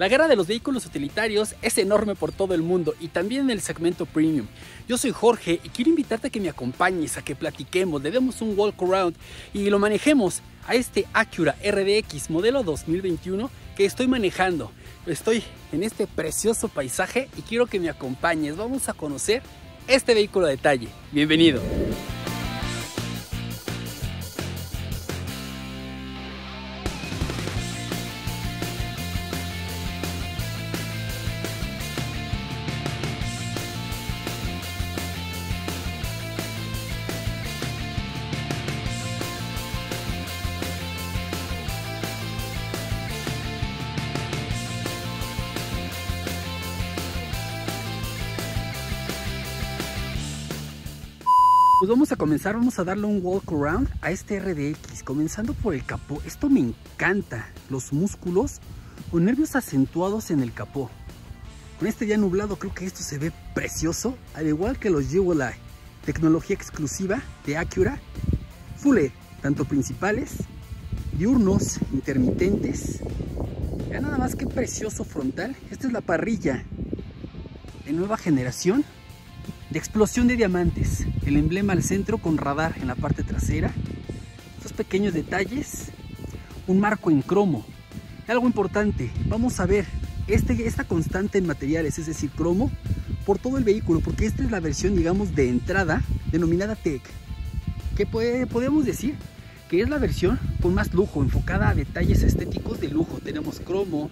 La guerra de los vehículos utilitarios es enorme por todo el mundo y también en el segmento premium. Yo soy Jorge y quiero invitarte a que me acompañes, a que platiquemos, le demos un walk around y lo manejemos a este Acura RDX modelo 2021 que estoy manejando. Estoy en este precioso paisaje y quiero que me acompañes. Vamos a conocer este vehículo a detalle. Bienvenido. Pues vamos a comenzar, vamos a darle un walk around a este RDX, comenzando por el capó. Esto me encanta, los músculos o nervios acentuados en el capó. Con este ya nublado creo que esto se ve precioso, al igual que los Jewel Eyes, tecnología exclusiva de Acura, Full LED, tanto principales, diurnos, intermitentes. Vean nada más qué precioso frontal. Esta es la parrilla de nueva generación. De explosión de diamantes, el emblema al centro con radar en la parte trasera, estos pequeños detalles, un marco en cromo. Algo importante, vamos a ver esta constante en materiales, es decir, cromo, por todo el vehículo, porque esta es la versión, digamos, de entrada, denominada Tech, que podemos decir que es la versión con más lujo, enfocada a detalles estéticos de lujo. Tenemos cromo,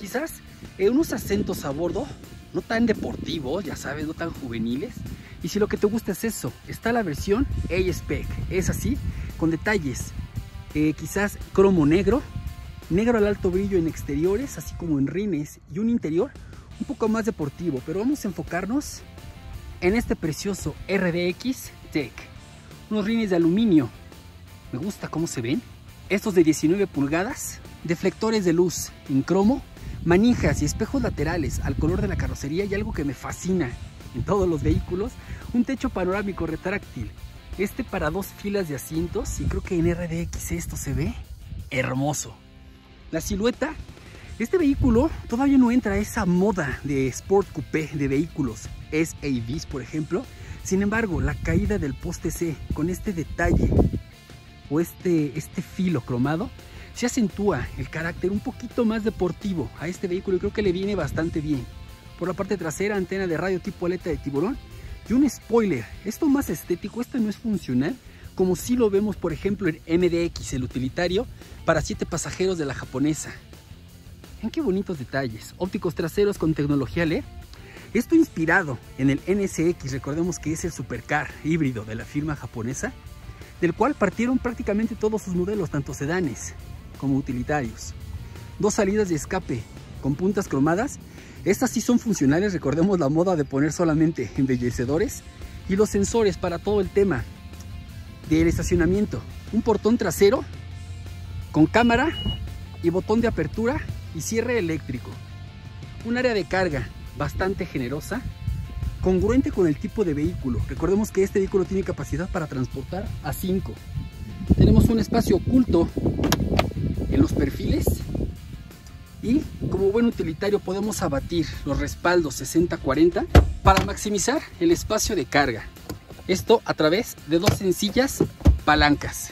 quizás unos acentos a bordo, no tan deportivos, ya sabes, no tan juveniles. Y si lo que te gusta es eso, está la versión A-Spec, es así, con detalles, quizás cromo negro, negro al alto brillo en exteriores, así como en rines, y un interior un poco más deportivo. Pero vamos a enfocarnos en este precioso RDX Tech, unos rines de aluminio, me gusta cómo se ven, estos de 19 pulgadas, deflectores de luz en cromo, manijas y espejos laterales al color de la carrocería. Y algo que me fascina en todos los vehículos, un techo panorámico retráctil, para dos filas de asientos, y creo que en RDX esto se ve hermoso. La silueta, este vehículo todavía no entra a esa moda de Sport Coupé de vehículos SAVs, por ejemplo. Sin embargo, la caída del poste C con este detalle o este filo cromado se acentúa el carácter un poquito más deportivo a este vehículo y creo que le viene bastante bien. Por la parte trasera, antena de radio tipo aleta de tiburón y un spoiler. Esto más estético, esto no es funcional, como si lo vemos por ejemplo en MDX, el utilitario para 7 pasajeros de la japonesa. Vean qué bonitos detalles. Ópticos traseros con tecnología LED. Esto inspirado en el NSX, recordemos que es el supercar híbrido de la firma japonesa, del cual partieron prácticamente todos sus modelos, tanto sedanes como utilitarios. Dos salidas de escape con puntas cromadas, estas sí son funcionales, recordemos la moda de poner solamente embellecedores, y los sensores para todo el tema del estacionamiento, un portón trasero con cámara y botón de apertura y cierre eléctrico, un área de carga bastante generosa, congruente con el tipo de vehículo, recordemos que este vehículo tiene capacidad para transportar a 5, tenemos un espacio oculto en los perfiles y como buen utilitario podemos abatir los respaldos 60-40 para maximizar el espacio de carga, esto a través de dos sencillas palancas.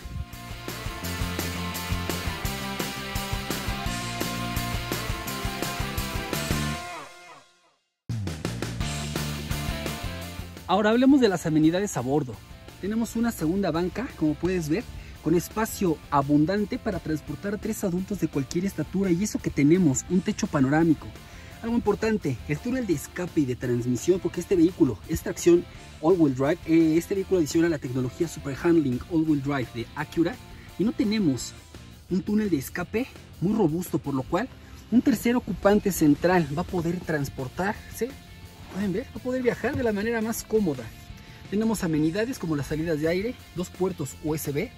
Ahora hablemos de las amenidades a bordo. Tenemos una segunda banca, como puedes ver, con espacio abundante para transportar a 3 adultos de cualquier estatura, y eso que tenemos un techo panorámico. Algo importante, el túnel de escape y de transmisión, porque este vehículo es tracción All-Wheel Drive, este vehículo adiciona la tecnología Super Handling All-Wheel Drive de Acura, y no tenemos un túnel de escape muy robusto, por lo cual un tercer ocupante central va a poder transportarse, pueden ver, va a poder viajar de la manera más cómoda. Tenemos amenidades como las salidas de aire, dos puertos USB,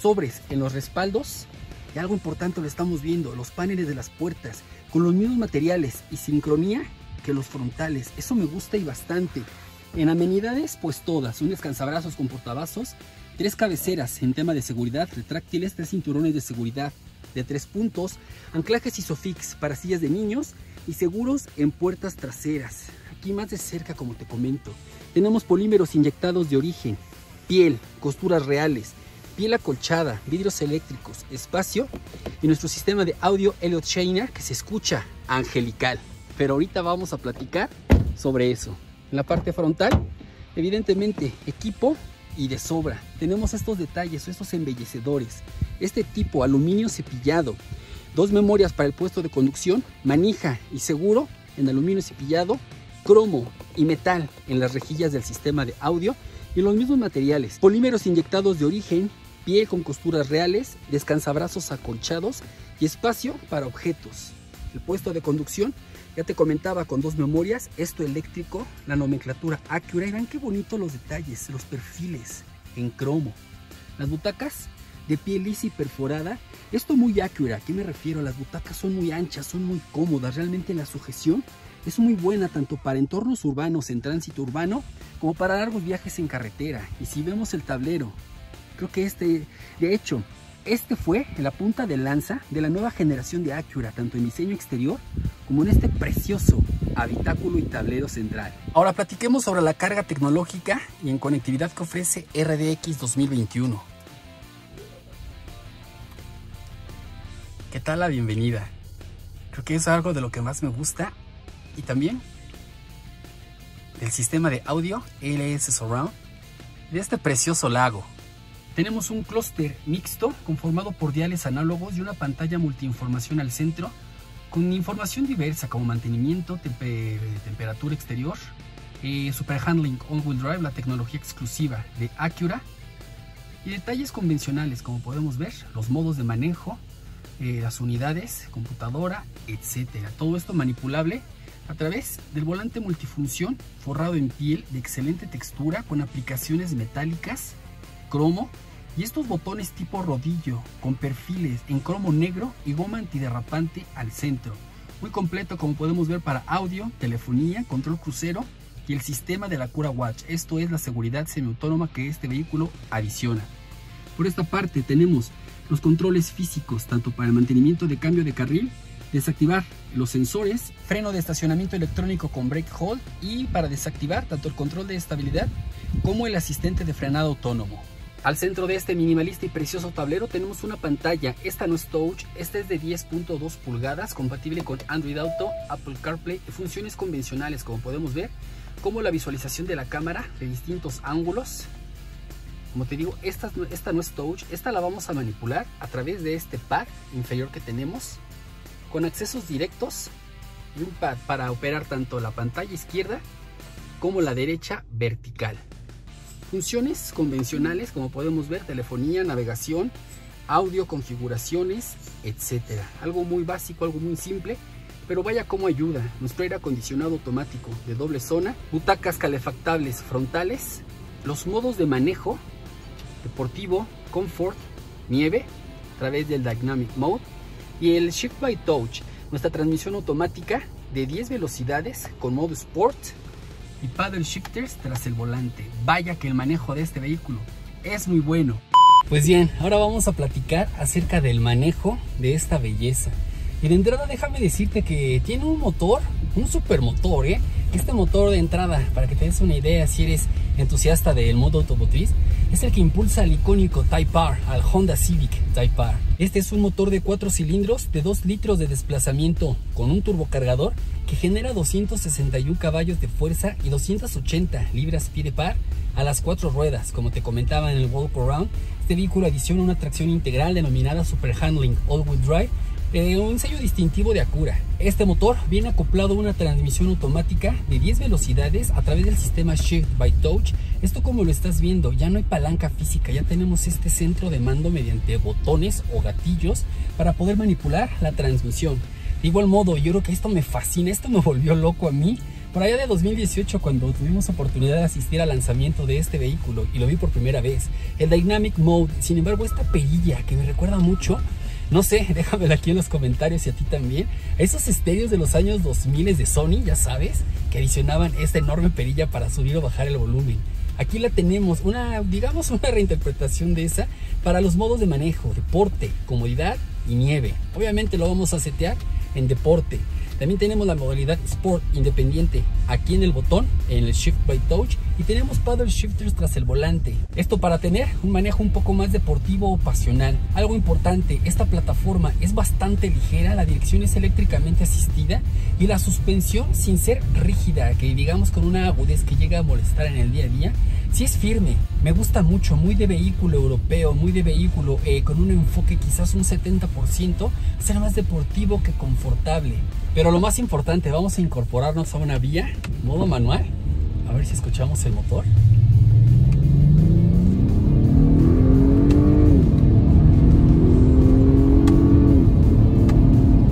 sobres en los respaldos y algo importante lo estamos viendo, los paneles de las puertas con los mismos materiales y sincronía que los frontales, eso me gusta y bastante. En amenidades pues todas, un descansabrazos con portavasos, 3 cabeceras en tema de seguridad retráctiles, 3 cinturones de seguridad de 3 puntos, anclajes Isofix para sillas de niños y seguros en puertas traseras. Aquí más de cerca, como te comento, tenemos polímeros inyectados de origen, piel, costuras reales, piel acolchada, vidrios eléctricos, espacio y nuestro sistema de audio Elliott Shiner que se escucha angelical. Pero ahorita vamos a platicar sobre eso. En la parte frontal, evidentemente, equipo y de sobra. Tenemos estos detalles, estos embellecedores, este tipo aluminio cepillado, 2 memorias para el puesto de conducción, manija y seguro en aluminio cepillado, cromo y metal en las rejillas del sistema de audio y los mismos materiales, polímeros inyectados de origen, piel con costuras reales, descansabrazos acolchados y espacio para objetos. El puesto de conducción, ya te comentaba, con 2 memorias, esto eléctrico, la nomenclatura Acura. Y vean qué bonitos los detalles, los perfiles en cromo. Las butacas de piel lisa y perforada, esto muy Acura. ¿A qué me refiero? Las butacas son muy anchas, son muy cómodas, realmente la sujeción es muy buena tanto para entornos urbanos en tránsito urbano como para largos viajes en carretera. Y si vemos el tablero, creo que este fue la punta de lanza de la nueva generación de Acura, tanto en diseño exterior como en este precioso habitáculo y tablero central. Ahora platiquemos sobre la carga tecnológica y en conectividad que ofrece RDX 2021. ¿Qué tal la bienvenida? Creo que es algo de lo que más me gusta, y también del sistema de audio ELS Surround de este precioso lago. Tenemos un clúster mixto conformado por diales análogos y una pantalla multiinformación al centro con información diversa como mantenimiento, temperatura exterior, Super Handling All-Wheel Drive, la tecnología exclusiva de Acura, y detalles convencionales como podemos ver, los modos de manejo, las unidades, computadora, etcétera. Todo esto manipulable a través del volante multifunción forrado en piel de excelente textura con aplicaciones metálicas, cromo, y estos botones tipo rodillo con perfiles en cromo negro y goma antiderrapante al centro. Muy completo como podemos ver para audio, telefonía, control crucero y el sistema de la AcuraWatch. Esto es la seguridad semiautónoma que este vehículo adiciona. Por esta parte tenemos los controles físicos tanto para el mantenimiento de cambio de carril, desactivar los sensores, freno de estacionamiento electrónico con brake hold y para desactivar tanto el control de estabilidad como el asistente de frenado autónomo. Al centro de este minimalista y precioso tablero tenemos una pantalla, esta no es touch, esta es de 10.2 pulgadas, compatible con Android Auto, Apple CarPlay y funciones convencionales como podemos ver, como la visualización de la cámara de distintos ángulos. Como te digo, esta no es touch, esta la vamos a manipular a través de este pad inferior que tenemos, con accesos directos y un pad para operar tanto la pantalla izquierda como la derecha vertical. Funciones convencionales como podemos ver, telefonía, navegación, audio, configuraciones, etcétera. Algo muy básico, algo muy simple, pero vaya cómo ayuda. Nuestro aire acondicionado automático de doble zona, butacas calefactables frontales, los modos de manejo, deportivo, confort, nieve, a través del Dynamic Mode y el Shift by Touch, nuestra transmisión automática de 10 velocidades con modo Sport y paddle shifters tras el volante. Vaya que el manejo de este vehículo es muy bueno. Pues bien, ahora vamos a platicar acerca del manejo de esta belleza. Y de entrada déjame decirte que tiene un motor, un supermotor, ¿eh? Este motor de entrada, para que te des una idea si eres entusiasta del mundo automotriz, es el que impulsa al icónico Type R, al Honda Civic Type R. Este es un motor de 4 cilindros de 2 litros de desplazamiento con un turbocargador que genera 261 caballos de fuerza y 280 libras-pie de par a las 4 ruedas. Como te comentaba en el Walk Around, este vehículo adiciona una tracción integral denominada Super Handling All-Wheel Drive, un sello distintivo de Acura. Este motor viene acoplado a una transmisión automática de 10 velocidades a través del sistema Shift by Touch. Esto, como lo estás viendo, ya no hay palanca física, ya tenemos este centro de mando mediante botones o gatillos para poder manipular la transmisión. De igual modo, yo creo que esto me fascina, esto me volvió loco a mí. Por allá de 2018, cuando tuvimos oportunidad de asistir al lanzamiento de este vehículo y lo vi por primera vez, el Dynamic Mode. Sin embargo, esta perilla que me recuerda mucho, no sé, déjamela aquí en los comentarios y a ti también, esos estéreos de los años 2000 de Sony, ya sabes, que adicionaban esta enorme perilla para subir o bajar el volumen. Aquí la tenemos, digamos una reinterpretación de esa para los modos de manejo, deporte, comodidad y nieve. Obviamente lo vamos a setear en deporte. También tenemos la modalidad Sport independiente aquí en el botón, en el Shift by Touch, y tenemos paddle shifters tras el volante. Esto para tener un manejo un poco más deportivo o pasional. Algo importante, esta plataforma es bastante ligera, la dirección es eléctricamente asistida y la suspensión, sin ser rígida, que digamos con una agudez que llega a molestar en el día a día, sí es firme. Me gusta mucho, muy de vehículo europeo, muy de vehículo con un enfoque quizás un 70%, ser más deportivo que confortable. Pero lo más importante, vamos a incorporarnos a una vía, modo manual. A ver si escuchamos el motor.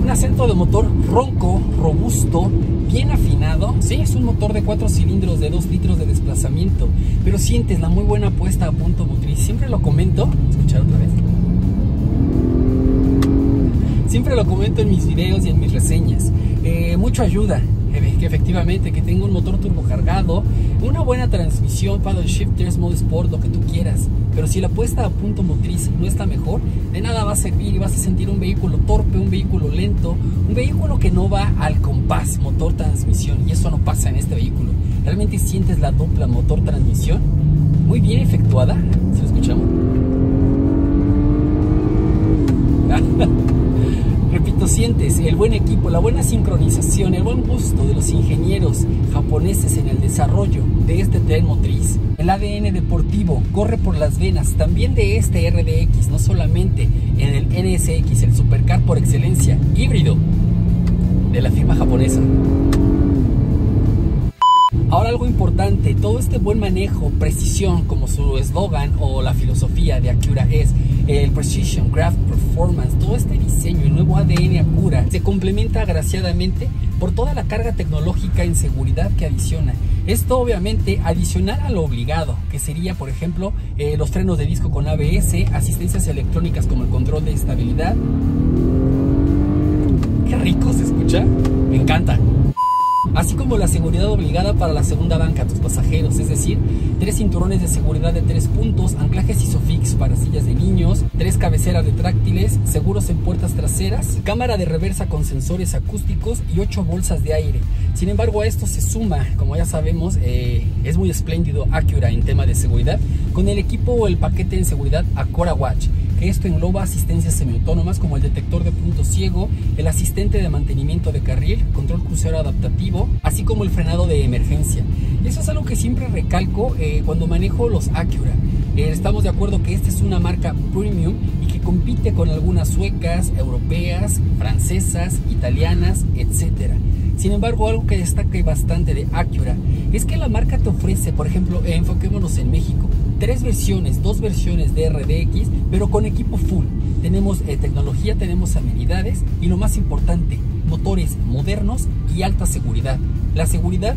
Un acento de motor ronco, robusto, bien afinado. Sí, es un motor de 4 cilindros de 2 litros de desplazamiento, pero sientes la muy buena puesta a punto motriz. Siempre lo comento, escuchar otra vez. Siempre lo comento en mis videos y en mis reseñas. Mucho ayuda que efectivamente que tenga un motor turbocargado, una buena transmisión, paddle shifters, modo sport, lo que tú quieras. Pero si la puesta a punto motriz no está mejor, de nada va a servir y vas a sentir un vehículo torpe, un vehículo lento, un vehículo que no va al compás motor transmisión, y eso no pasa en este vehículo. Realmente sientes la dupla motor transmisión muy bien efectuada. ¿Se lo escuchamos? Repito, sientes el buen equipo, la buena sincronización, el buen gusto de los ingenieros japoneses en el desarrollo de este tren motriz. El ADN deportivo corre por las venas también de este RDX, no solamente en el NSX, el supercar por excelencia híbrido de la firma japonesa. Ahora, algo importante, todo este buen manejo, precisión, como su eslogan o la filosofía de Acura es el Precision Graph Performance. Todo este diseño, el nuevo ADN Acura, se complementa agraciadamente por toda la carga tecnológica en seguridad que adiciona. Esto obviamente adicional a lo obligado, que sería por ejemplo los frenos de disco con ABS, asistencias electrónicas como el control de estabilidad. Qué rico se escucha, me encanta. Así como la seguridad obligada para la segunda banca a tus pasajeros, es decir, 3 cinturones de seguridad de 3 puntos, anclajes ISOFIX para sillas de niños, 3 cabeceras retráctiles, seguros en puertas traseras, cámara de reversa con sensores acústicos y 8 bolsas de aire. Sin embargo, a esto se suma, como ya sabemos, es muy espléndido Acura en tema de seguridad, con el equipo o el paquete en seguridad AcuraWatch, que esto engloba asistencias semiautónomas como el detector de punto ciego, el asistente de mantenimiento de carril, control crucero adaptativo, así como el frenado de emergencia. Eso es algo que siempre recalco cuando manejo los Acura. Estamos de acuerdo que esta es una marca premium y que compite con algunas suecas, europeas, francesas, italianas, etc. Sin embargo, algo que destaca bastante de Acura es que la marca te ofrece, por ejemplo, enfoquémonos en México, 3 versiones, 2 versiones de RDX, pero con equipo full. Tenemos tecnología, tenemos amenidades y lo más importante, motores modernos y alta seguridad. La seguridad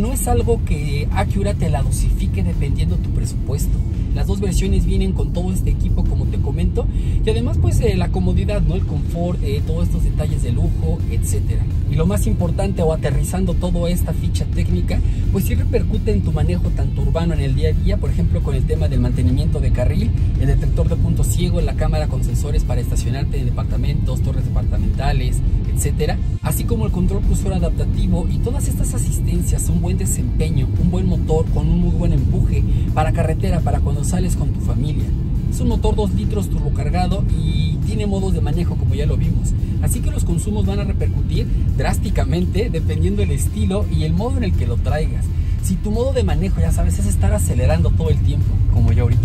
no es algo que Acura te la dosifique dependiendo tu presupuesto. Las 2 versiones vienen con todo este equipo, como te comento, y además pues la comodidad, ¿no? El confort, todos estos detalles de lujo, etcétera. Y lo más importante, o aterrizando toda esta ficha técnica, pues sí repercute en tu manejo tanto urbano en el día a día, por ejemplo con el tema del mantenimiento de carril, el detector de punto ciego, la cámara con sensores para estacionarte en departamentos, torres departamentales, etcétera, así como el control crucero adaptativo y todas estas asistencias, un buen desempeño, un buen motor con un muy buen empuje para carretera, para cuando sales con tu familia. Es un motor 2 litros turbocargado y tiene modos de manejo como ya lo vimos, así que los consumos van a repercutir drásticamente dependiendo del estilo y el modo en el que lo traigas. Si tu modo de manejo, ya sabes, es estar acelerando todo el tiempo, como yo ahorita,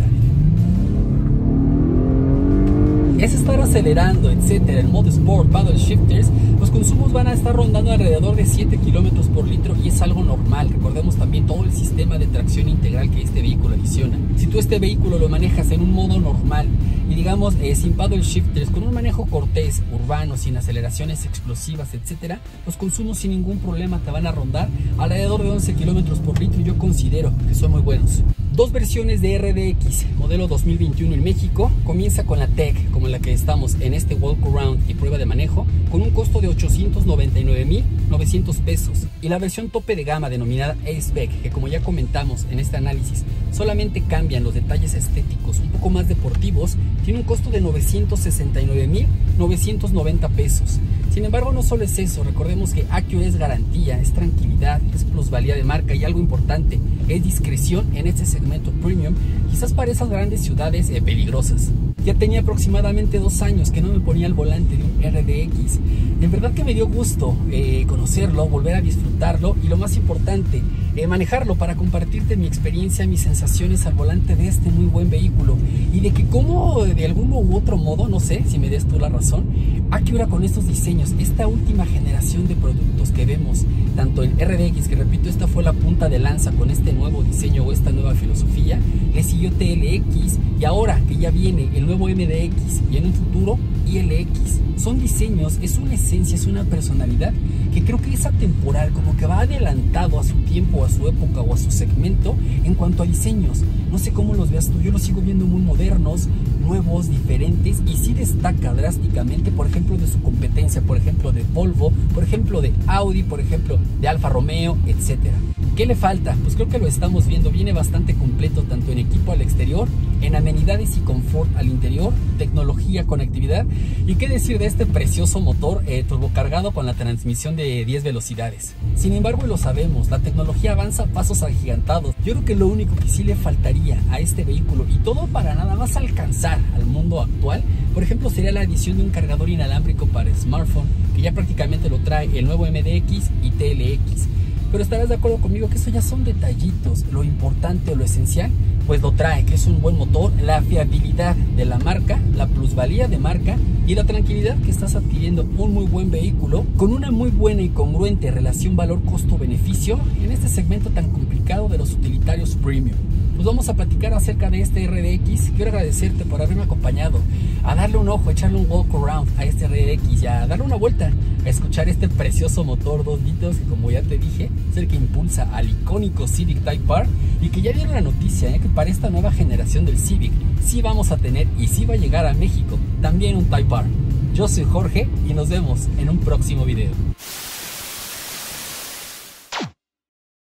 es estar acelerando, etcétera, el modo Sport, paddle shifters, los consumos van a estar rondando alrededor de 7 kilómetros por litro y es algo normal. Recordemos también todo el sistema de tracción integral que este vehículo adiciona. Si tú este vehículo lo manejas en un modo normal y digamos sin paddle shifters, con un manejo cortés, urbano, sin aceleraciones explosivas, etcétera, los consumos sin ningún problema te van a rondar alrededor de 11 kilómetros por litro y yo considero que son muy buenos. Dos versiones de RDX, modelo 2021 en México. Comienza con la Tech, como la que estamos en este walkaround y prueba de manejo, con un costo de 899,900 pesos. Y la versión tope de gama, denominada A-Spec, que como ya comentamos en este análisis, solamente cambian los detalles estéticos un poco más deportivos, tiene un costo de 969,990 pesos. Sin embargo, no solo es eso, recordemos que Acura es garantía, es tranquilidad, es plusvalía de marca y algo importante, es discreción en este segmento premium, quizás para esas grandes ciudades peligrosas. Ya tenía aproximadamente 2 años que no me ponía al volante de un RDX. En verdad que me dio gusto conocerlo, volver a disfrutarlo y lo más importante, manejarlo para compartirte mi experiencia, mis sensaciones al volante de este muy buen vehículo y de que como de alguno u otro modo, no sé si me des tú la razón, Acura con estos diseños, esta última generación de productos que vemos, tanto el RDX, que repito, esta fue la punta de lanza con este nuevo diseño o esta nueva filosofía, le siguió TLX y ahora que ya viene el nuevo MDX y en un futuro ILX. Son diseños, es una esencia, es una personalidad que creo que es atemporal, como que va adelantado a su tiempo, a su época o a su segmento en cuanto a diseños. No sé cómo los veas tú, yo los sigo viendo muy modernos, nuevos, diferentes y sí destaca drásticamente, por ejemplo, de su competencia, por ejemplo, de Volvo, por ejemplo, de Audi, por ejemplo, de Alfa Romeo, etcétera. ¿Qué le falta? Pues creo que lo estamos viendo, viene bastante completo tanto en equipo al exterior, en amenidades y confort al interior, tecnología, conectividad y qué decir de este precioso motor turbocargado con la transmisión de 10 velocidades. Sin embargo, y lo sabemos, la tecnología avanza a pasos agigantados. Yo creo que lo único que sí le faltaría a este vehículo y todo para nada más alcanzar al mundo actual, por ejemplo, sería la adición de un cargador inalámbrico para smartphone que ya prácticamente lo trae el nuevo MDX y TLX. Pero estarás de acuerdo conmigo que eso ya son detallitos, lo importante o lo esencial pues lo trae, que es un buen motor, la fiabilidad de la marca, la plusvalía de marca y la tranquilidad que estás adquiriendo un muy buen vehículo con una muy buena y congruente relación valor-costo-beneficio en este segmento tan complicado de los utilitarios premium. Pues vamos a platicar acerca de este RDX. Quiero agradecerte por haberme acompañado a darle un ojo, a echarle un walk around a este RDX y a darle una vuelta a escuchar este precioso motor 2 litros que, como ya te dije, es el que impulsa al icónico Civic Type R y que ya dieron la noticia que para esta nueva generación del Civic sí vamos a tener y sí va a llegar a México también un Type R. Yo soy Jorge y nos vemos en un próximo video.